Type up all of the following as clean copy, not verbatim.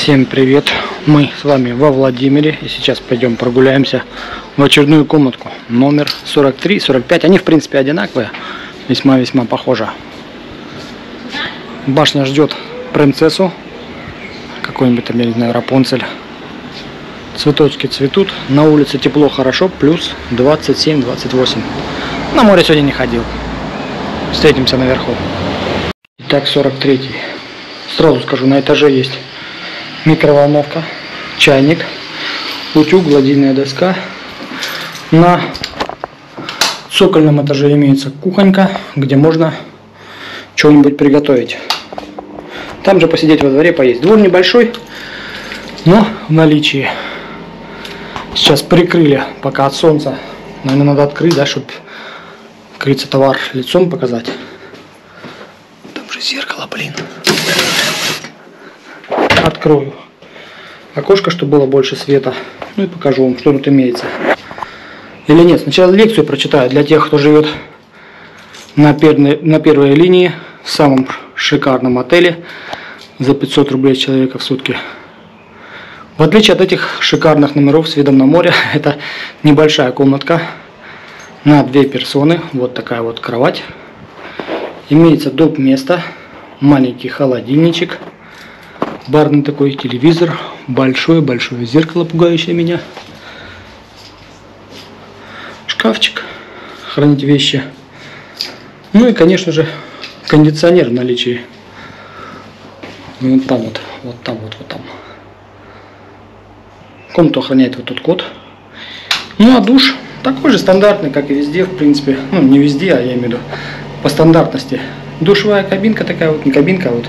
Всем привет! Мы с вами во Владимире и сейчас пойдем прогуляемся в очередную комнатку номер 43, 45. Они в принципе одинаковые, весьма-весьма похожи. Башня ждет принцессу, какой-нибудь там, я не знаю, Рапунцель. Цветочки цветут, на улице тепло, хорошо, плюс 27-28. На море сегодня не ходил. Встретимся наверху. Итак, 43-й. Сразу скажу, на этаже есть микроволновка, чайник, утюг, гладильная доска. На цокольном этаже имеется кухонька, где можно что-нибудь приготовить. Там же посидеть во дворе, поесть. Двор небольшой, но в наличии. Сейчас прикрыли, пока от солнца. Наверное, надо открыть, да, чтобы, как говорится, товар лицом показать. Там же зеркало, блин. Открою окошко, чтобы было больше света. Ну и покажу вам, что тут имеется. Или нет, сначала лекцию прочитаю для тех, кто живет на первой линии, в самом шикарном отеле за 500 рублей человека в сутки. В отличие от этих шикарных номеров с видом на море, это небольшая комнатка на 2 персоны. Вот такая вот кровать. Имеется доп. Место, маленький холодильничек, барный такой телевизор, большое-большое зеркало, пугающее меня. Шкафчик, хранить вещи. Ну и, конечно же, кондиционер в наличии. Вот там вот, вот там вот, вот там. Комнату охраняет вот тут кот. Ну а душ такой же стандартный, как и везде, в принципе. Ну, не везде, а я имею в виду по стандартности. Душевая кабинка такая вот, не кабинка, а вот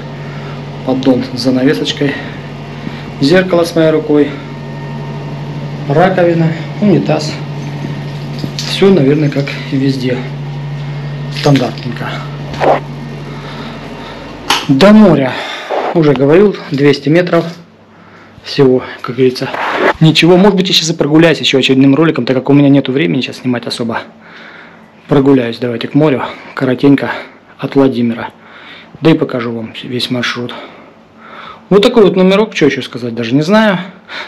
поддон с занавесочкой, зеркало с моей рукой, раковина, унитаз. Все, наверное, как и везде. Стандартненько. До моря, уже говорил, 200 метров всего, как говорится. Ничего, может быть, я сейчас и прогуляюсь еще очередным роликом, так как у меня нету времени сейчас снимать особо. Прогуляюсь, давайте, к морю, коротенько, от Владимира. Да и покажу вам весь маршрут. Вот такой вот номерок, что еще сказать, даже не знаю.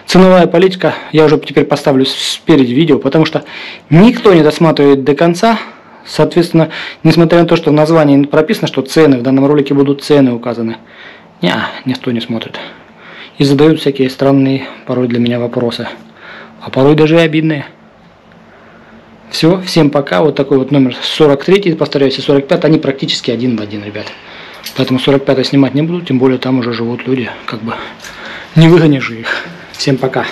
Ценовая политика, я уже теперь поставлю спереди видео, потому что никто не досматривает до конца. Соответственно, несмотря на то, что в названии прописано, что цены, в данном ролике будут цены указаны, никто не смотрит. И задают всякие странные, порой для меня, вопросы. А порой даже и обидные. Все, всем пока. Вот такой вот номер 43, повторяюсь, и 45, они практически один в один, ребят. Поэтому 45 снимать не буду, тем более там уже живут люди, как бы не выгонишь их. Всем пока.